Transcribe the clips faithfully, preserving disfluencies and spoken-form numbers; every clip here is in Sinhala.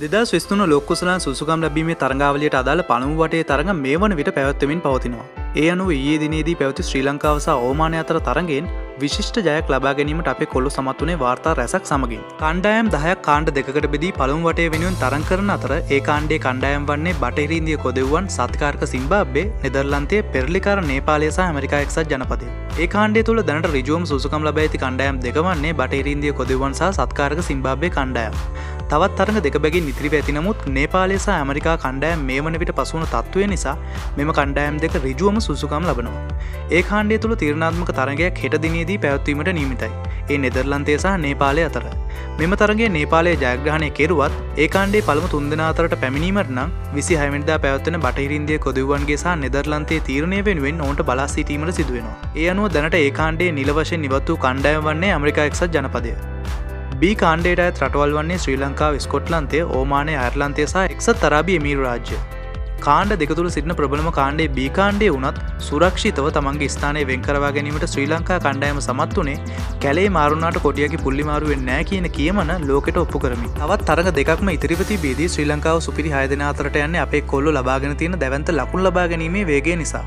දෙදාස් විස්තුන ලෝකකුසලාන් සුසුකම් ලැබීමේ තරඟාවලියට අදාළ පළමු වටේ තරඟ මේ වන විට පැවැත්වෙමින් පවතිනවා. ඒ අනුව ඊයේ දිනේදී පැවති ශ්‍රී ලංකාව සහ ඕමානය අතර තරඟයෙන් විශිෂ්ට ජයක් ලබා ගැනීමට අපේ කොල්ලෝ සමත් වුණේ වාර්තා රැසක් සමගින්. කණ්ඩායම් දහයක් කාණ්ඩ දෙකකට බෙදී පළමු වටේ වෙනුවෙන් තරඟ කරන අතර ඒ කාණ්ඩයේ කණ්ඩායම් වන්නේ බටහිර ඉන්දිය කොදෙව්වන්, සත්කාරක සිම්බාබ්වේ, නෙදර්ලන්තයේ, පෙරලිකාර නේපාලය සහ ඇමරිකා එක්සත් ජනපදය. ඒ කාණ්ඩය තුළ දැනට ඍජුවම සුසුකම් ලබා ඇති කණ්ඩායම් දෙක වන්නේ බටහිර ඉන්දිය කොදෙව්වන් සහ සත්කාරක සිම්බාබ්වේ කණ්ඩායම්. තවත් තරඟ දෙක බැගින් ඉතිරිව ඇති නමුත් නේපාලය සහ ඇමරිකා කණ්ඩායම් මේ වන විට පසු වුණු තත්ත්වය නිසා මෙම කණ්ඩායම් දෙක ඍජුවම සුසුකම් ලබනවා. ඒ කාණ්ඩය තුළ තීරණාත්මක තරඟයක් හෙට දිනේදී පැවැත්වීමට නියමිතයි. ඒ නෙදර්ලන්තය සහ නේපාලය අතර. මෙම තරඟය නේපාලයේ ජයග්‍රහණය කෙරුවත් ඒ කාණ්ඩයේ පළමු තුන් දෙනා අතරට පැමිණීමට නම් විසිහය වෙනිදා පැවැත්වෙන බටහිර ඉන්දිය කොදෙව්වන්ගේ සහ නෙදර්ලන්තයේ තීරණය වෙනුවෙන් ඔවුන්ට බලා සිටීමට සිදු වෙනවා. ඒ අනුව දැනට ඒ කාණ්ඩයේ නිල වශයෙන් ඉවත් වූ කණ්ඩායම වන්නේ ඇමරිකා එක්සත් ජනපදය. B කාණ්ඩයට අයත් රටවල් වන්නේ ශ්‍රී ලංකාව, ස්කොට්ලන්තය, ඕමානය, අයර්ලන්තය සහ එක්සත් අරාබි එමීරු රාජ්‍ය. කාණ්ඩ දෙක තුළ සිටින ප්‍රබලම කාණ්ඩේ B කාණ්ඩයේ වුණත් සුරක්ෂිතව තමන්ගේ ස්ථානය වෙන් කරවා ගැනීමට ශ්‍රී ලංකා කණ්ඩායම සමත් වුණේ කැලේ මාරුණාට කොඩියකි පුල්ලි මාරු වෙන්නේ නැහැ කියන කියමන ලෝකෙට ඔප්පු කරමින්. තවත් තරඟ දෙකක්ම ඉතිරිව තිබීදී ශ්‍රී ලංකාව සුපිරි හය දෙනා අතරට යන්නේ අපේ කොල්ලෝ ලබාගෙන තියෙන දැවැන්ත ලකුණු ලබා ගැනීමේ වේගය නිසා.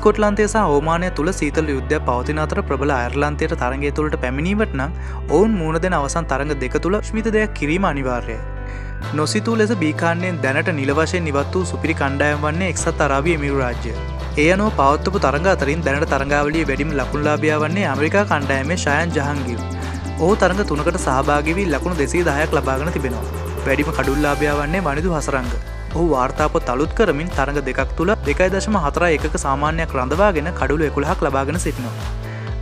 ස්කොට්ලන්තය සහ ඕමානය තුළ සීතල යුද්ධයක් පවතින අතර ප්‍රබල අයර්ලන්තයට තරඟය තුළට පැමිණීමට නම් ඔවුන් මුහුණ දෙන අවසන් තරඟ දෙක තුළ ශ්මිත දෙයක් කිරීම අනිවාර්යයි. නොසිතූ ලෙස B කාණ්ඩයෙන් දැනට නිල වශයෙන් ඉවත් වූ සුපිරි කණ්ඩායම් වන්නේ එක්සත් අරාබි එමිරු රාජ්‍යය. ඒ අනුව පවත්වපු තරඟ අතරින් දැනට තරඟාවලියේ වැඩිම ලකුණුලාභියා වන්නේ ඇමරිකා කණ්ඩායමේ ශයන් ජහංගීර්. ඔහු තරඟ තුනකට සහභාගී වී ලකුණු දෙසිය දහයක් ලබාගෙන තිබෙනවා. වැඩිම කඩුල්ලාභියා වන්නේ වනිදුහසරංග. ඔහු වාර්තාපත් අලුත් කරමින් තරඟ දෙකක් තුළ දෙකයි දශම හතර එකක සාමාන්‍යයක් රඳවාගෙන කඩුළු එකොළහක් ලබාගෙන සිටිනවා.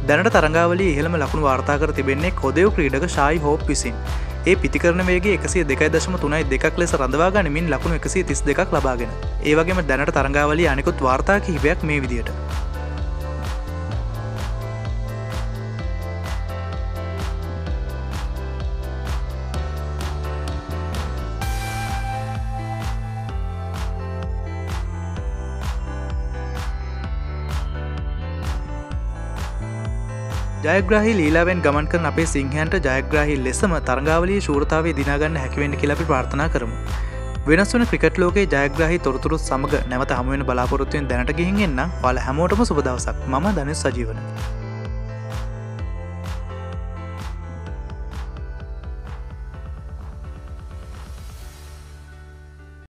දැනට තරඟාවලිය ඉහළම ලකුණු වාර්තා කර තිබෙන්නේ කොදෙව් ක්‍රීඩක ශායි හෝප් විසින්. ඒ පිතිකරණ වේගය එකසිය දෙකයි දශම තුනයි දෙකක් ලෙස රඳවා ගනිමින් ලකුණු එකසිය තිස් දෙකක් ලබාගෙන. ඒ වගේම දැනට තරඟාවලිය අනෙකුත් වාර්තා කිහිපයක් මේ විදියට. ජයග්‍රාහි ලීලාවෙන් ගමන් කරන අපේ සිංහයන්ට ජයග්‍රාහි ලෙසම තරඟාවලියේ ශූරතාවය දිනාගන්න හැකිවෙන්න කියලා අපි ප්‍රාර්ථනා කරමු. වෙනස් වෙන ක්‍රිකට් ලෝකයේ ජයග්‍රාහි තොරතුරුත් සමග නැවත හමු වෙන බලාපොරොත්තුෙන් දැනට ගිහින් එන්න ඔයාලා හැමෝටම සුබ දවසක්. මම ධනෙස් සජීවන.